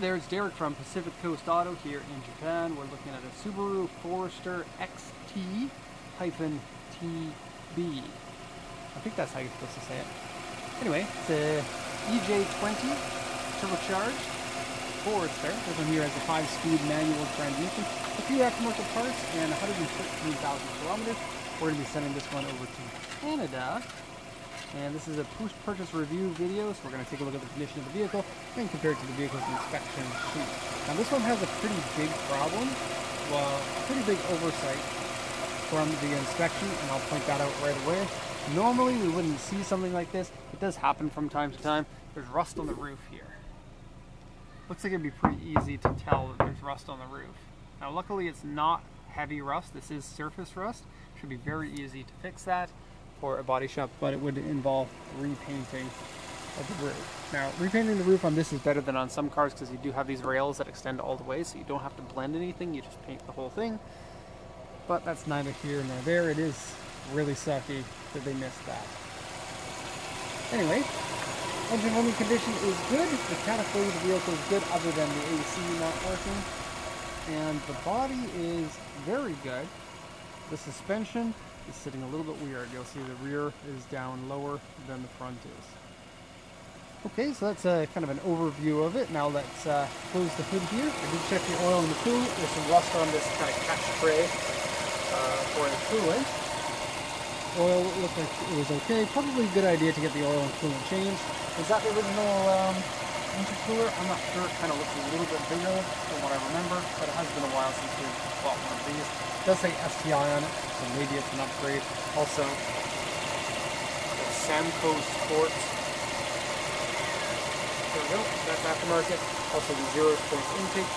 there, it's Derek from Pacific Coast Auto here in Japan. We're looking at a Subaru Forester XT-TB. I think that's how you're supposed to say it. Anyway, it's a EJ20 turbocharged Forester. This one here has a 5-speed manual transmission, a few aftermarket parts, and 113,000 kilometers. We're going to be sending this one over to Canada. And this is a post-purchase review video, so we're going to take a look at the condition of the vehicle and compare it to the vehicle's inspection sheet. Now this one has a pretty big problem, well, a pretty big oversight from the inspection, and I'll point that out right away. Normally we wouldn't see something like this. It does happen from time to time. There's rust on the roof here. Looks like it'd be pretty easy to tell that there's rust on the roof. Now luckily it's not heavy rust, this is surface rust. Should be very easy to fix that for a body shop, but it would involve repainting of the roof. Now, repainting the roof on this is better than on some cars because you do have these rails that extend all the way, so you don't have to blend anything, you just paint the whole thing. But that's neither here nor there. It is really sucky that they missed that. Anyway, engine running condition is good. Mechanically, the vehicle is good other than the AC not working. And the body is very good. The suspension is sitting a little bit weird. You'll see the rear is down lower than the front is. Okay, so that's kind of an overview of it. Now let's close the hood here. I did check the oil in the coolant. There's some rust on this kind of catch tray for the coolant. Oil looked like it was okay. Probably a good idea to get the oil and coolant changed. Is that the original intercooler? I'm not sure. It kind of looks a little bit bigger than what I remember, but it has been a while since we've bought one of these. It does say STI on it, so maybe it's an upgrade. Also, the Samco Sport. There we go. That's aftermarket. Also, the 0-point intake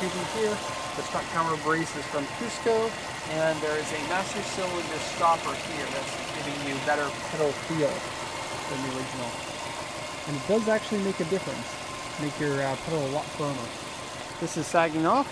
tubing here. The stock camera brace is from Cusco, and there is a master cylinder stopper here that's giving you better pedal feel than the original. And it does actually make a difference. Make your pedal a lot firmer. This is sagging off.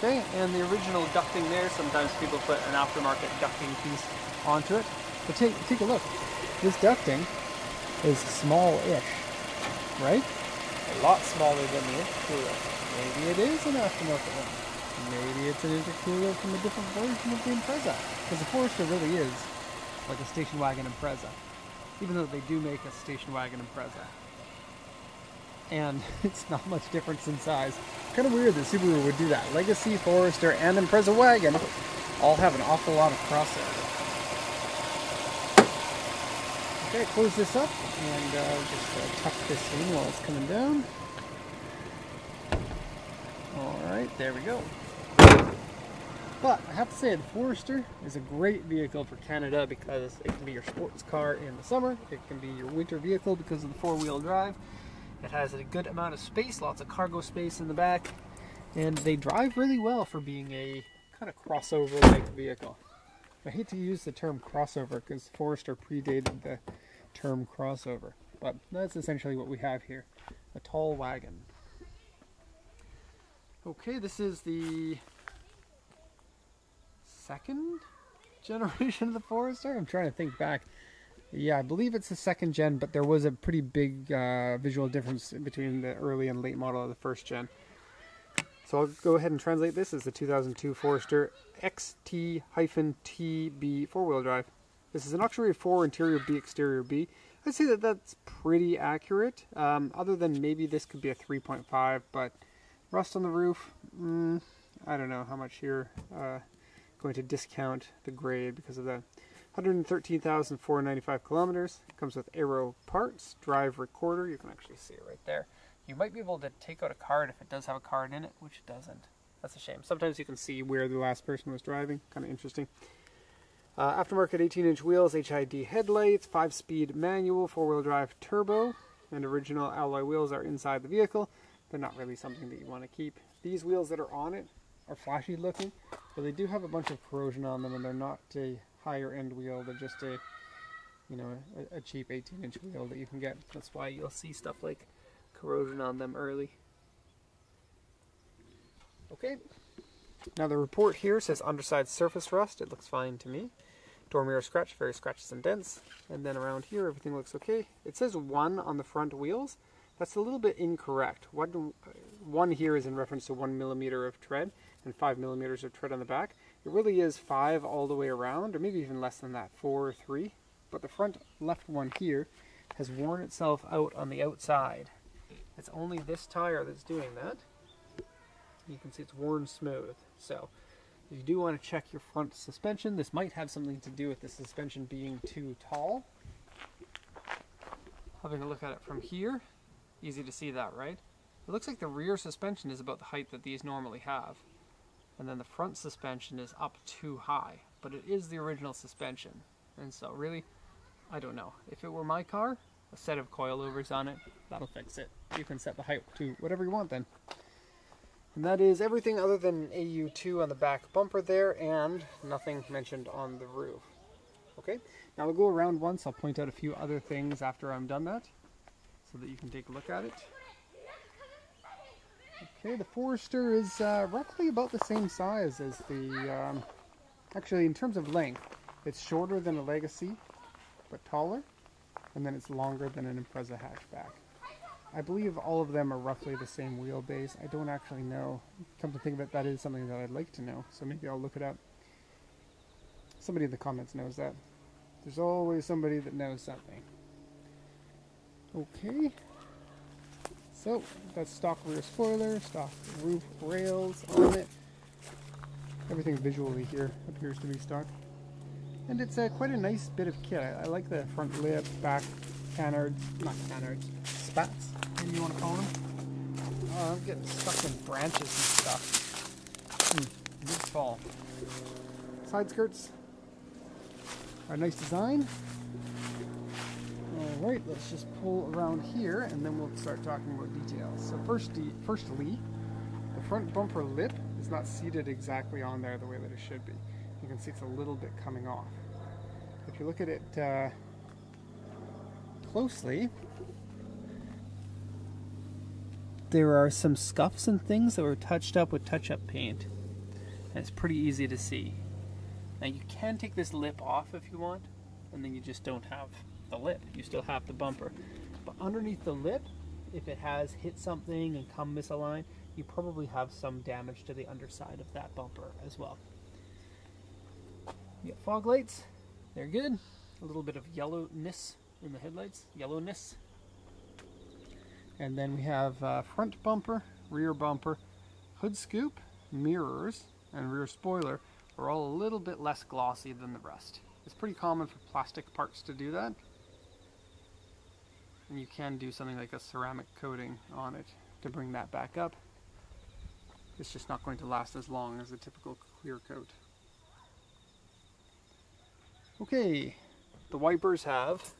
Okay, and the original ducting there, sometimes people put an aftermarket ducting piece onto it. But take a look. This ducting is small-ish, right? A lot smaller than the intercooler. Maybe it is an aftermarket one. Maybe it's an intercooler from a different version of the Impreza. Because the Forester really is like a station wagon Impreza. Even though they do make a station wagon Impreza. And it's not much difference in size. Kind of weird that Subaru would do that. Legacy, Forester, and Impreza wagon all have an awful lot of crossover. Okay, close this up and just tuck this in while it's coming down. Alright, there we go. But I have to say the Forester is a great vehicle for Canada because it can be your sports car in the summer, it can be your winter vehicle because of the 4-wheel drive. It has a good amount of space, lots of cargo space in the back, and they drive really well for being a kind of crossover-like vehicle. I hate to use the term crossover because Forester predated the term crossover, but that's essentially what we have here, a tall wagon. Okay, this is the second generation of the Forester? I'm trying to think back. Yeah, I believe it's the second gen, but there was a pretty big visual difference between the early and late model of the first gen. So I'll go ahead and translate this as the 2002 Forester XT-TB 4-wheel drive. This is an auxiliary 4, interior B, exterior B. I'd say that that's pretty accurate, other than maybe this could be a 3.5, but rust on the roof, I don't know how much here. Going to discount the grade because of that. 113,495 kilometers. It comes with aero parts, drive recorder. You can actually see it right there. You might be able to take out a card if it does have a card in it, which it doesn't. That's a shame. Sometimes you can see where the last person was driving. Kind of interesting. Aftermarket 18-inch wheels, HID headlights, 5-speed manual, 4-wheel drive turbo, and original alloy wheels are inside the vehicle. They're not really something that you want to keep. These wheels that are on it are flashy looking, but they do have a bunch of corrosion on them, and they're not a higher end wheel. They're just a, you know, a cheap 18-inch wheel that you can get. That's why you'll see stuff like corrosion on them early. Okay, now the report here says underside surface rust. It looks fine to me. Door mirror scratch, various scratches and dents, and then around here everything looks okay. It says 1 on the front wheels. That's a little bit incorrect. One, one here is in reference to 1 millimeter of tread and 5 millimeters of tread on the back. It really is 5 all the way around, or maybe even less than that, 4 or 3. But the front left one here has worn itself out on the outside. It's only this tire that's doing that. You can see it's worn smooth. So if you do want to check your front suspension, this might have something to do with the suspension being too tall. Having a look at it from here, easy to see that, right? It looks like the rear suspension is about the height that these normally have. And then the front suspension is up too high, but it is the original suspension. And so really, I don't know. If it were my car, a set of coilovers on it, that'll fix it. You can set the height to whatever you want then. And that is everything other than an AU2 on the back bumper there, and nothing mentioned on the roof. Okay, now we'll go around once. I'll point out a few other things after I'm done that, so that you can take a look at it. Okay, the Forester is roughly about the same size as the, actually in terms of length, it's shorter than a Legacy, but taller, and then it's longer than an Impreza hatchback. I believe all of them are roughly the same wheelbase. I don't actually know. Come to think of it, that is something that I'd like to know, so maybe I'll look it up. Somebody in the comments knows that. There's always somebody that knows something. Okay. So, that's stock rear spoiler, stock roof rails on it. Everything visually here appears to be stock. And it's quite a nice bit of kit. I like the front lip, back canards, not canards, spats, maybe you want to call them. Oh, I'm getting stuck in branches and stuff. Good fall. Side skirts are a nice design. Alright, let's just pull around here and then we'll start talking about details. So firstly, the front bumper lip is not seated exactly on there the way that it should be. You can see it's a little bit coming off. If you look at it closely, there are some scuffs and things that were touched up with touch-up paint. And it's pretty easy to see. Now you can take this lip off if you want, and then you just don't have the lip, you still have the bumper. But underneath the lip, if it has hit something and come misaligned, you probably have some damage to the underside of that bumper as well. You got fog lights, they're good. A little bit of yellowness in the headlights, yellowness. And then we have front bumper, rear bumper, hood scoop, mirrors, and rear spoiler are all a little bit less glossy than the rest. It's pretty common for plastic parts to do that. And you can do something like a ceramic coating on it to bring that back up. It's just not going to last as long as a typical clear coat. Okay, the wipers have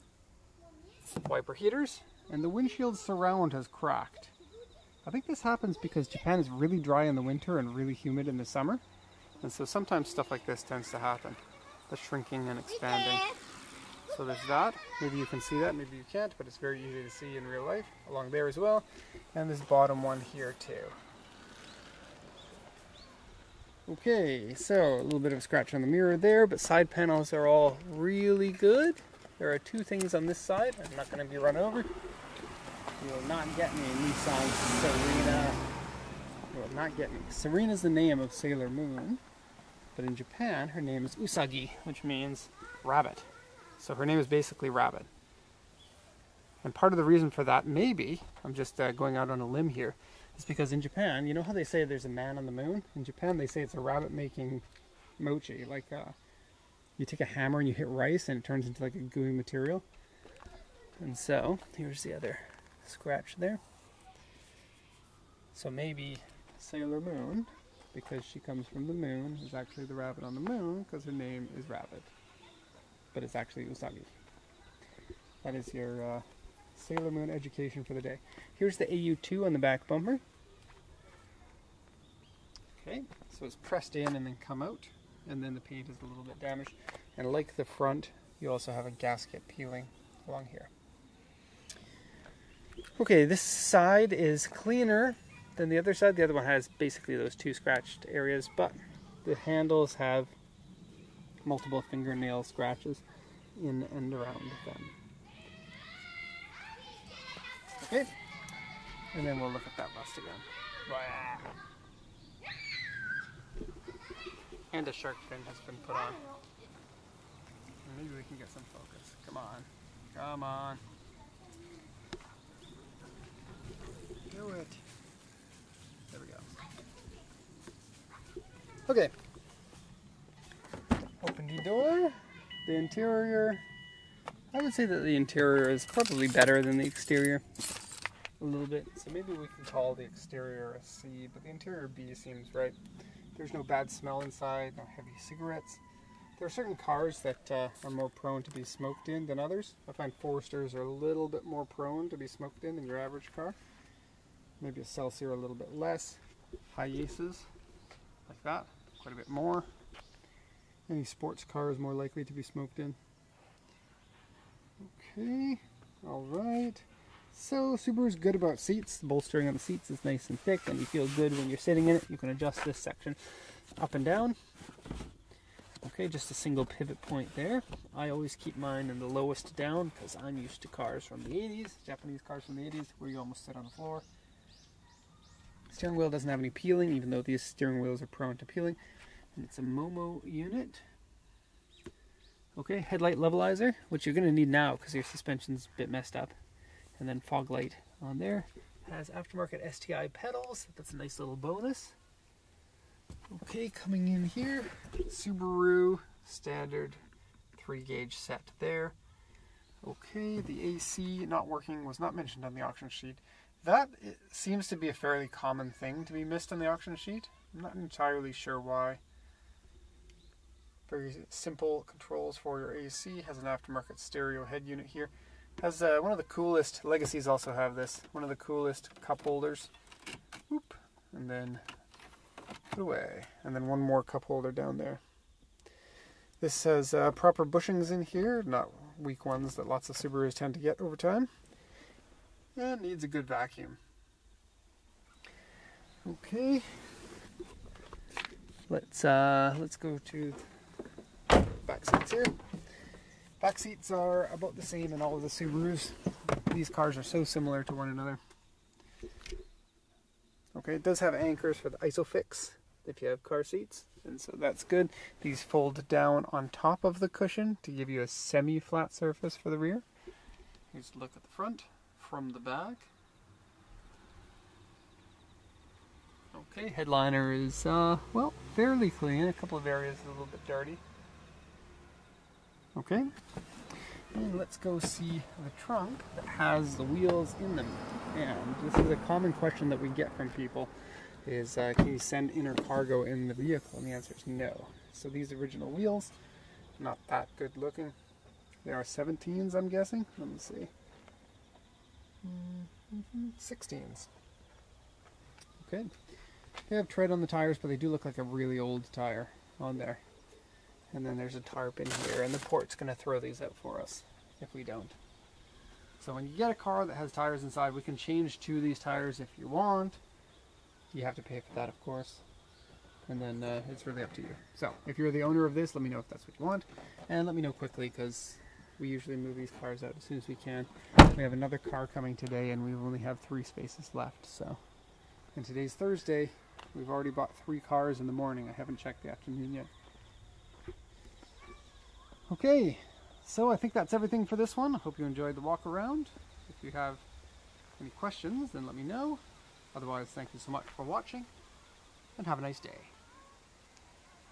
wiper heaters, and the windshield surround has cracked. I think this happens because Japan is really dry in the winter and really humid in the summer, and so sometimes stuff like this tends to happen. The shrinking and expanding. So there's that. Maybe you can see that, maybe you can't, but it's very easy to see in real life. Along there as well. And this bottom one here too. Okay, so a little bit of a scratch on the mirror there, but side panels are all really good. There are two things on this side. I'm not going to be run over. You will not get me a Nissan Serena. You will not get me. Serena's the name of Sailor Moon. But in Japan, her name is Usagi, which means rabbit. So her name is basically rabbit. And part of the reason for that, maybe, I'm just going out on a limb here, is because in Japan, you know how they say there's a man on the moon? In Japan, they say it's a rabbit making mochi. Like, you take a hammer and you hit rice and it turns into like a gooey material. And so, here's the other scratch there. So maybe Sailor Moon, because she comes from the moon, is actually the rabbit on the moon, because her name is Rabbit. But it's actually Usagi. That is your Sailor Moon education for the day. Here's the AU2 on the back bumper. Okay, so it's pressed in and then come out, and then the paint is a little bit damaged. And like the front, you also have a gasket peeling along here. Okay, this side is cleaner then the other side. The other one has basically those two scratched areas, but the handles have multiple fingernail scratches in and around them. Okay, And then we'll look at that lustigram. And a shark fin has been put on. Maybe we can get some focus. Come on. Come on. Do it. There we go. Okay. Open the door. The interior. I would say that the interior is probably better than the exterior. A little bit. So maybe we can call the exterior a C, but the interior B seems right. There's no bad smell inside, no heavy cigarettes. There are certain cars that are more prone to be smoked in than others. I find Foresters are a little bit more prone to be smoked in than your average car. Maybe a Celsior a little bit less. Hiaces, like that, quite a bit more. Any sports car is more likely to be smoked in. Okay, all right. So Subaru's good about seats. The bolstering on the seats is nice and thick, and you feel good when you're sitting in it. You can adjust this section up and down. Okay, just a single pivot point there. I always keep mine in the lowest down because I'm used to cars from the 80s, Japanese cars from the 80s, where you almost sit on the floor. Steering wheel doesn't have any peeling, even though these steering wheels are prone to peeling. And it's a Momo unit. Okay, headlight levelizer, which you're going to need now because your suspension's a bit messed up. And then fog light on there. Has aftermarket STI pedals. That's a nice little bonus. Okay, coming in here, Subaru standard 3-gauge set there. Okay, the AC not working was not mentioned on the auction sheet. That seems to be a fairly common thing to be missed on the auction sheet. I'm not entirely sure why. Very simple controls for your AC. Has an aftermarket stereo head unit here. Has one of the coolest, Legacies also have this, one of the coolest cup holders. Whoop, and then put away. And then one more cup holder down there. This has proper bushings in here, not weak ones that lots of Subarus tend to get over time. And needs a good vacuum. Okay. Let's go to back seats here. Back seats are about the same in all of the Subarus. These cars are so similar to one another. Okay, it does have anchors for the ISOFIX if you have car seats, and so that's good. These fold down on top of the cushion to give you a semi-flat surface for the rear. Here's a look at the front from the back. Okay, headliner is, well, fairly clean. A couple of areas a little bit dirty. Okay, and let's go see the trunk that has the wheels in them. And this is a common question that we get from people is, can you send inner cargo in the vehicle? And the answer is no. So these original wheels, not that good looking. They are 17s, I'm guessing. Let me see. 16s. Okay. They have tread on the tires, but they do look like a really old tire on there. And then there's a tarp in here, and the port's going to throw these out for us if we don't. So when you get a car that has tires inside, we can change to these tires if you want. You have to pay for that, of course. And then it's really up to you. So if you're the owner of this, let me know if that's what you want. And let me know quickly, because we usually move these cars out as soon as we can. We have another car coming today, and we only have 3 spaces left. So, and today's Thursday. We've already bought 3 cars in the morning. I haven't checked the afternoon yet. Okay, so I think that's everything for this one. I hope you enjoyed the walk around. If you have any questions, then let me know. Otherwise, thank you so much for watching, and have a nice day.